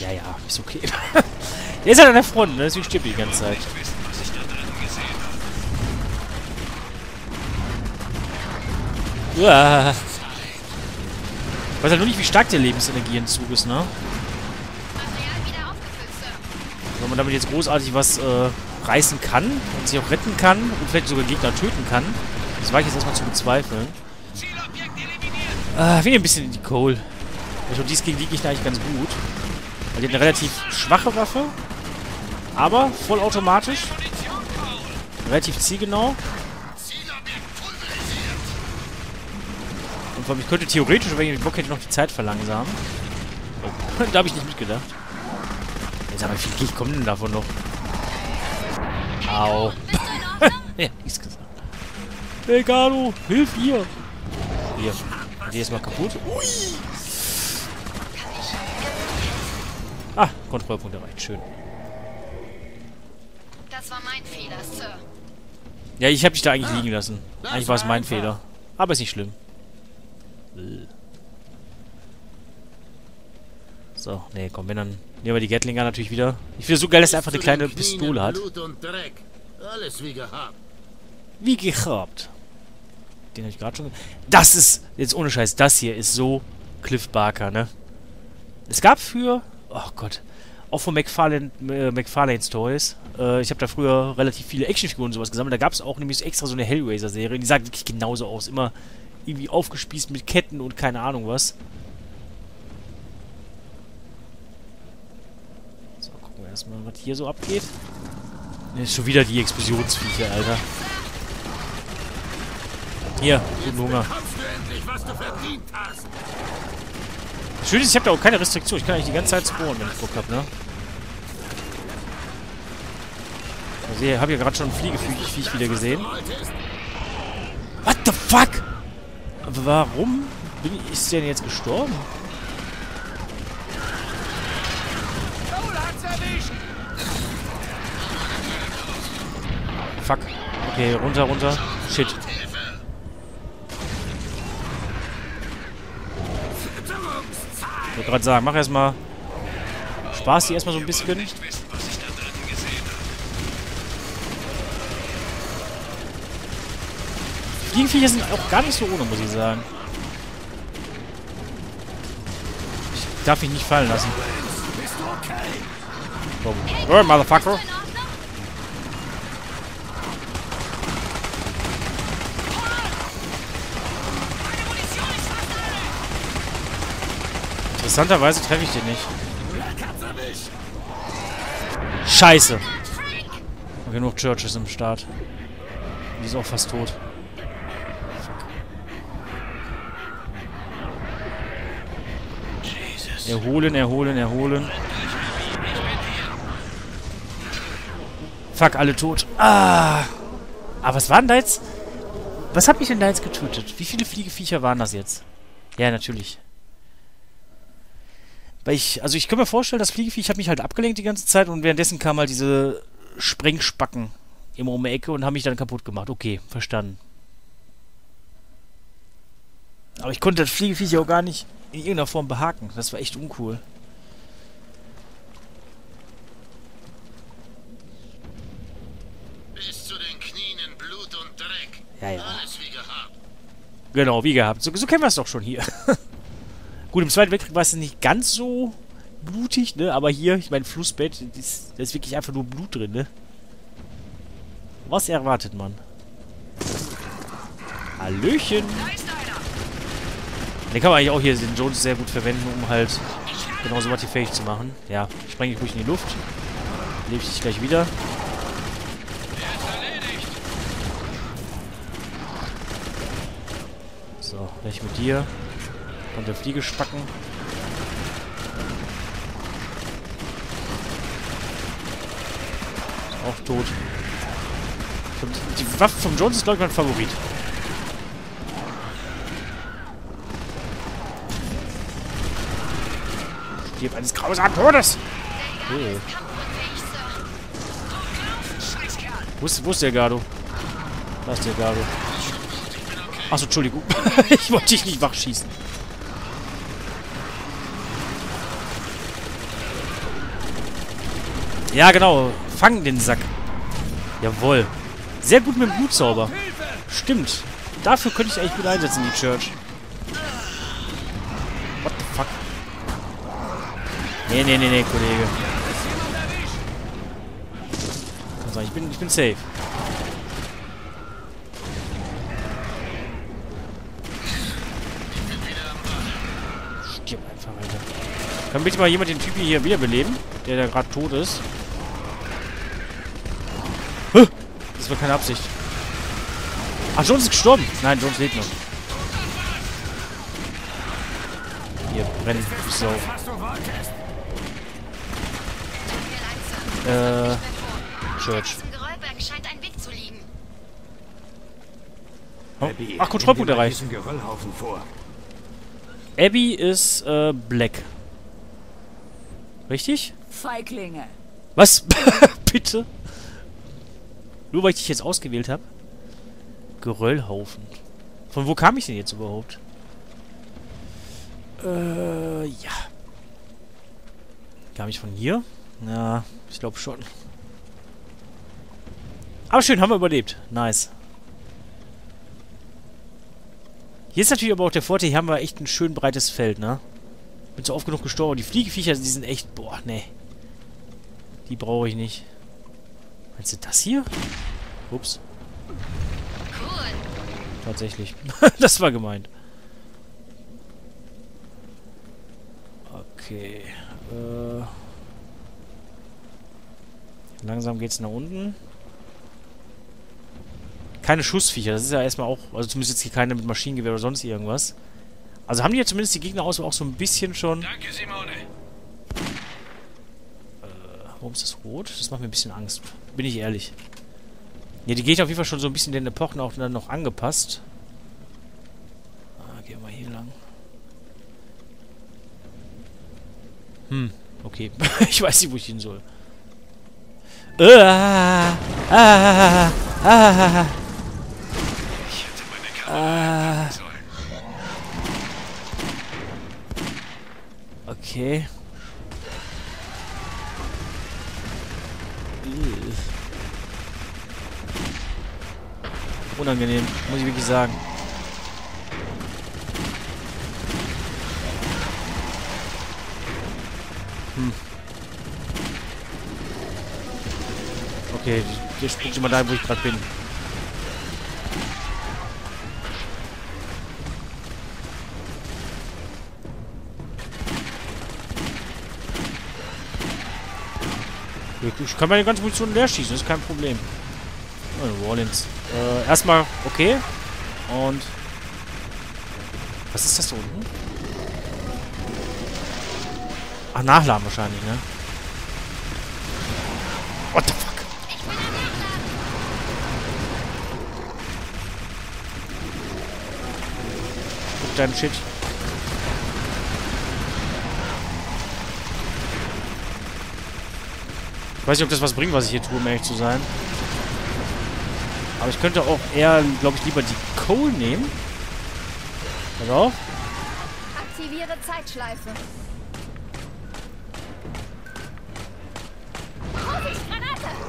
Ja, ist okay. Der ist ja an der Front, ne? Deswegen stirbt die ganze Zeit. Uah. Ich weiß halt nur nicht, wie stark der Lebensenergie im Zug ist, ne? Wenn man damit jetzt großartig was reißen kann und sich auch retten kann und vielleicht sogar Gegner töten kann, das war ich jetzt erstmal zu bezweifeln. Ich will hier ein bisschen in die Cole. Ich glaube, dies gegen die Gegner eigentlich ganz gut. Weil die hat eine relativ schwache Waffe, aber vollautomatisch. Relativ zielgenau. Und vor allem, ich könnte theoretisch, wenn ich den Bock hätte, noch die Zeit verlangsamen. Oh, da habe ich nicht mitgedacht. Jetzt aber wie viel kommen denn davon noch? Au. Ja, nichts gesagt. Megalo, hilf ihr! Hier. Die ist mal kaputt. Ui. Ah, Kontrollpunkt erreicht. Schön. Das war mein Fehler, Sir. Ja, ich habe dich da eigentlich liegen lassen. Eigentlich war es mein Fehler. Aber ist nicht schlimm. So, nee, komm, wenn dann... Nehmen wir die Gatlinger natürlich wieder. Ich finde es so geil, dass er einfach eine kleine Pistole hat. Alles wie gehabt. Wie gehabt. Den habe ich gerade schon... Das ist... Jetzt ohne Scheiß, das hier ist so Clive Barker, ne? Es gab für... Oh Gott. Auch von McFarlane's Toys. Ich habe da früher relativ viele Actionfiguren und sowas gesammelt. Da gab es auch nämlich extra so eine Hellraiser-Serie. Die sah wirklich genauso aus. Immer irgendwie aufgespießt mit Ketten und keine Ahnung was. So, gucken wir erstmal, was hier so abgeht. Ne, ist schon wieder die Explosionsviecher, Alter. Hier, guten Hunger. Schön ist, ich habe da auch keine Restriktion. Ich kann eigentlich die ganze Zeit spawnen, wenn ich Bock habe, ne? Also, ich habe ja gerade schon ein Fliegeviech wieder gesehen. What the fuck? Warum ist der denn jetzt gestorben? Fuck. Okay, runter, runter. Shit. Ich wollte gerade sagen, mach erstmal Spaß, die erstmal so ein bisschen. Die Viecher sind auch gar nicht so ohne, muss ich sagen. Ich darf mich nicht fallen lassen. Oh, Motherfucker. Interessanterweise treffe ich den nicht. Scheiße. Okay, nur Church ist im Start. Die ist auch fast tot. Erholen, erholen, erholen. Fuck, alle tot. Ah. Aber was war denn da jetzt? Was hab ich denn da jetzt getötet? Wie viele Fliegeviecher waren das jetzt? Ja, natürlich. Weil ich kann mir vorstellen, das Fliegeviech hat mich halt abgelenkt die ganze Zeit und währenddessen kamen halt diese Sprengspacken immer um die Ecke und haben mich dann kaputt gemacht. Okay, verstanden. Aber ich konnte das Fliegeviech auch gar nicht in irgendeiner Form behaken. Das war echt uncool. Bis zu den Knien in Blut und Dreck. Ja. Alles wie gehabt. Genau, wie gehabt. So kennen wir es doch schon hier. Gut, im Zweiten Weltkrieg war es nicht ganz so blutig, ne? Aber hier, ich meine, Flussbett, da ist wirklich einfach nur Blut drin, ne? Was erwartet man? Hallöchen! Den kann man eigentlich auch hier, den Jones, sehr gut verwenden, um halt genau so was hier fähig zu machen. Ja, spreng ich ruhig in die Luft. Lebe ich dich gleich wieder. So, gleich mit dir. Und der Fliege spacken. Auch tot. Die Waffe vom Jones ist, glaube ich, mein Favorit. Stirb eines grausamen Todes! Okay. Wo ist der Gardo? Da ist der Gardo. Achso, Entschuldigung. Ich wollte dich nicht wachschießen. Ja, genau. Fangen den Sack. Jawohl. Sehr gut mit dem Blutzauber. Stimmt. Dafür könnte ich eigentlich gut einsetzen, die Church. What the fuck? Nee, nee, nee, nee, Kollege. Also, ich bin safe. Stirb einfach weiter. Kann bitte mal jemand den Typ hier wiederbeleben, der da gerade tot ist? Das war keine Absicht. Ach, Jones ist gestorben. Nein, Jones lebt noch. Hier, brennt die Sau. Church. Oh. Ach, Kontrollpunkt erreicht. Abby ist, Black. Richtig? Feiglinge. Was? Bitte? Nur weil ich dich jetzt ausgewählt habe. Geröllhaufen. Von wo kam ich denn jetzt überhaupt? Ja. Kam ich von hier? Na, ich glaube schon. Aber schön, haben wir überlebt. Nice. Hier ist natürlich aber auch der Vorteil, hier haben wir echt ein schön breites Feld, ne? Bin so oft genug gestorben. Die Fliegeviecher, die sind echt... Boah, ne. Die brauche ich nicht. Meinst du das hier? Ups. Cool. Tatsächlich. Das war gemeint. Okay. Langsam geht's nach unten. Keine Schussviecher. Das ist ja erstmal auch... Also zumindest jetzt hier keine mit Maschinengewehr oder sonst irgendwas. Also haben die ja zumindest die Gegnerauswahl auch so ein bisschen schon... Danke, Simone. Warum ist das rot? Das macht mir ein bisschen Angst. Bin ich ehrlich. Ja, die geht auf jeden Fall schon so ein bisschen den Epochen auch dann noch angepasst. Ah, gehen wir hier lang. Hm, okay. Ich weiß nicht, wo ich hin soll. Okay. Unangenehm, muss ich wirklich sagen. Hm. Okay, der springt immer da, wo ich gerade bin. Ich kann meine ganze Munition leer schießen, das ist kein Problem. Oh, Wallins. Erstmal okay. Und... Was ist das da unten? Ach, nachladen wahrscheinlich, ne? What the fuck? Guck deinen Shit. Ich weiß nicht, ob das was bringt, was ich hier tue, um ehrlich zu sein. Aber ich könnte auch eher, glaube ich, lieber die Cole nehmen. Pass auf. Aktiviere Zeitschleife.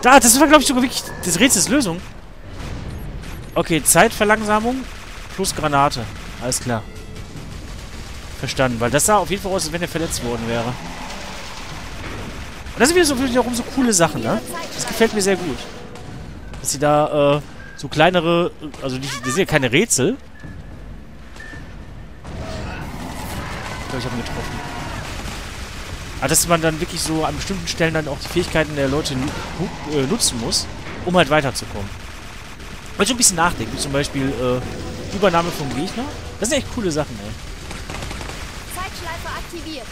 Da, das war, glaube ich, sogar wirklich das Rätsels Lösung. Okay, Zeitverlangsamung plus Granate. Alles klar. Verstanden, weil das sah auf jeden Fall aus, als wenn er verletzt worden wäre. Und das sind wieder so, wiederum so coole Sachen, ne? Das gefällt mir sehr gut. Dass sie da, so kleinere... Also, das sind ja keine Rätsel. Ich glaube, ich habe ihn getroffen. Aber dass man dann wirklich so an bestimmten Stellen dann auch die Fähigkeiten der Leute nutzen muss, um halt weiterzukommen. Weil so ein bisschen nachdenken, wie zum Beispiel, Übernahme vom Gegner. Das sind echt coole Sachen, ey. Zeitschleife aktiviert.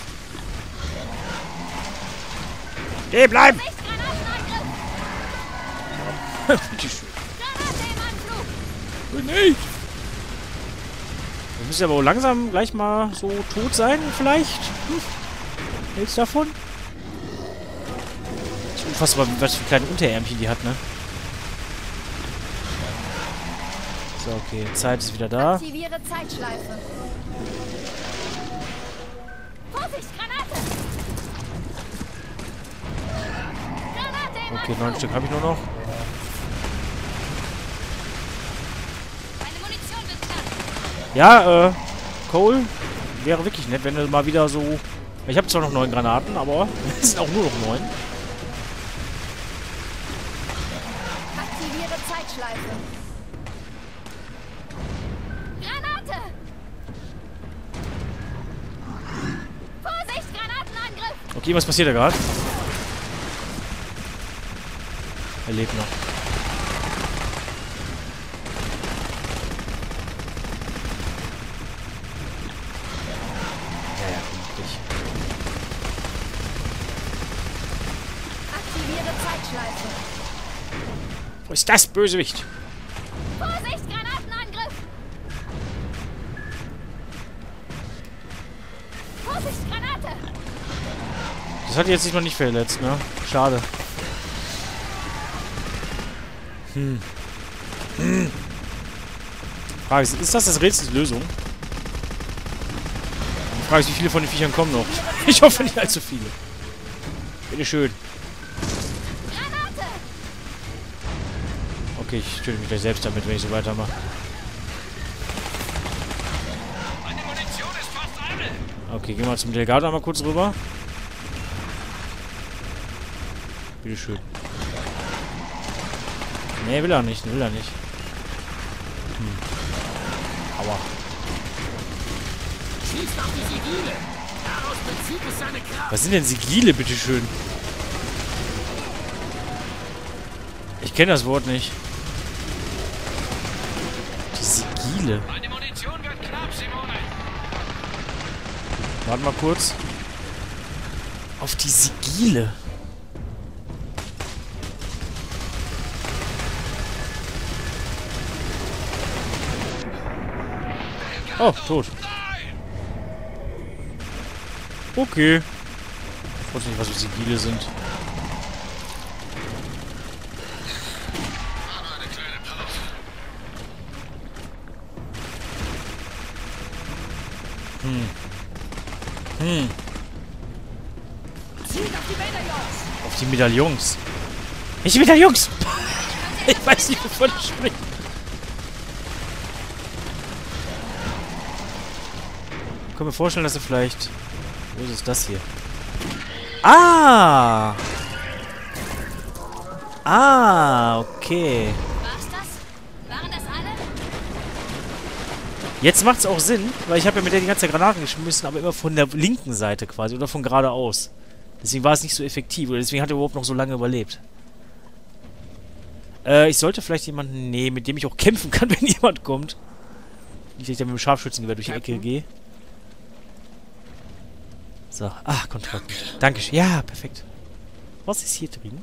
Geh, bleib! Bitteschön. Nicht! Wir müssen aber auch langsam gleich mal so tot sein, vielleicht. Hm. Hältst du davon? Das ist unfassbar, was für kleine Unterärmchen die hat, ne? So, okay. Zeit ist wieder da. Aktiviere Zeitschleife. Vorsicht, Granate! Okay, 9 Stück habe ich nur noch. Ja, Cole, wäre wirklich nett, wenn du mal wieder so... Ich habe zwar noch 9 Granaten, aber es sind auch nur noch 9. Aktiviere Zeitschleife. Granate! Vorsicht, Granatenangriff! Okay, was passiert da gerade? Er lebt noch. Ja, richtig. Aktiviere Zeitschleife. Wo ist das Bösewicht? Vorsicht, Granatenangriff! Vorsicht, Granate! Das hat jetzt nicht verletzt, ne? Schade. Frage ist, ist das das Rätsels Lösung? Ich frage mich, wie viele von den Viechern kommen noch. Ich hoffe nicht allzu viele. Bitteschön. Okay, ich töte mich gleich selbst damit, wenn ich so weitermache. Okay, gehen wir zum Delgado einmal kurz rüber. Bitteschön. Nee, will er nicht, will er nicht. Aua. Schießt auf die Sigile. Daraus bezieht es seine Kraft. Was sind denn Sigile, bitteschön? Ich kenne das Wort nicht. Die Sigile. Meine Munition wird knapp, Simone. Warte mal kurz. Auf die Sigile. Oh, tot. Okay. Ich weiß nicht, was für Sigile sind. Auf die Medaillons. Nicht die Medaillons! Ich weiß nicht, wovon ich spreche. Ich kann mir vorstellen, dass er vielleicht... Wo ist das hier? Ah! Ah, okay. War's das? Waren das alle? Jetzt macht's auch Sinn, weil ich habe ja mit der die ganze Granaten geschmissen, aber immer von der linken Seite quasi oder von geradeaus. Deswegen war es nicht so effektiv oder deswegen hat er überhaupt noch so lange überlebt. Ich sollte vielleicht jemanden nehmen, mit dem ich auch kämpfen kann, wenn jemand kommt. Nicht, dass ich dann mit dem Scharfschützengewehr durch die Ecke gehe. So. Ah, Kontakt. Dankeschön. Ja, perfekt. Was ist hier drin?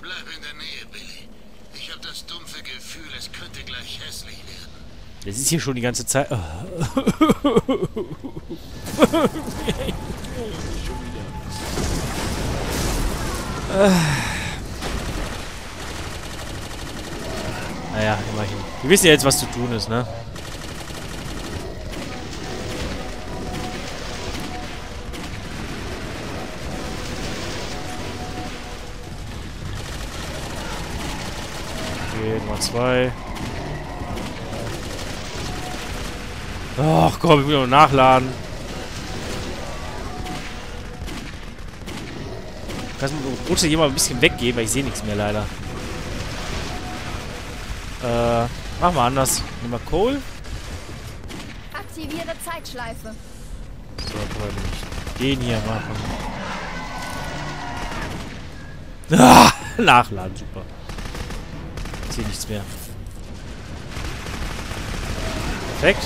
Bleib in der Nähe, Billy. Ich habe das dumpfe Gefühl, es könnte gleich hässlich werden. Das ist hier schon die ganze Zeit. Oh. Schon wieder. Naja, immerhin. Wir wissen ja jetzt, was zu tun ist, ne? Mal 2. Ach komm, ich will noch nachladen. Kannst du rutsche hier mal ein bisschen weggehen, weil ich sehe nichts mehr leider. Machen wir anders. Nehmen wir Cole. Aktiviere Zeitschleife. So, den hier machen. Ah, nachladen, super. Ich sehe nichts mehr. Perfekt.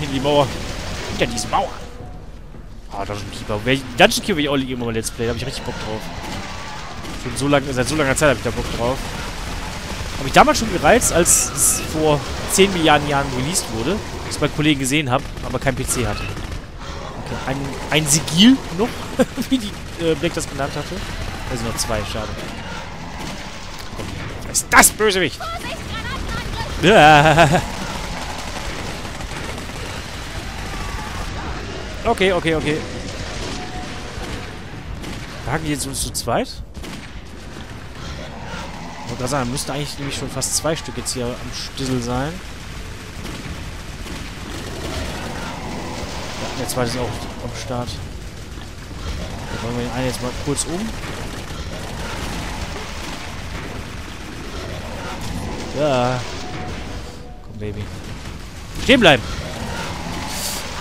In die Mauer. Hinter diese Mauer. Ah, Dungeon Keeper. Dungeon Keeper will ich auch liegen im Let's Play. Da habe ich richtig Bock drauf. Schon so lange, seit so langer Zeit habe ich da Bock drauf. Habe ich damals schon gereizt, als es vor 10 Milliarden Jahren released wurde. Ich es bei Kollegen gesehen habe, aber kein PC hatte. Okay, ein Sigil noch, wie die Black das genannt hatte. Also noch 2, schade. Komm, was ist das Bösewicht? Ja. Okay. Wagen jetzt uns zu zweit? Ich wollte gerade sagen, müssten eigentlich nämlich schon fast zwei Stück jetzt hier am Stissel sein. Der zweite ist auch am Start. Dann wollen wir den einen jetzt mal kurz um. Ja. Komm, Baby. Stehen bleiben!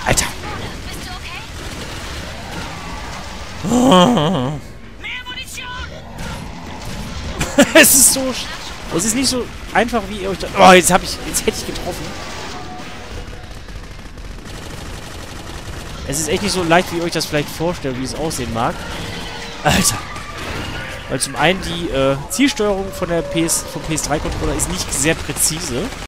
Alter! Bist du okay? Es ist so... Es ist nicht so einfach, wie ihr euch da... Oh, jetzt hätte ich getroffen. Es ist echt nicht so leicht, wie ihr euch das vielleicht vorstellt, wie es aussehen mag. Alter. Weil zum einen die Zielsteuerung von der PS, vom PS3-Controller ist nicht sehr präzise.